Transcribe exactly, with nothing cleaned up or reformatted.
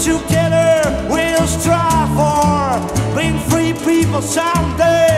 Together we'll strive for being free people someday.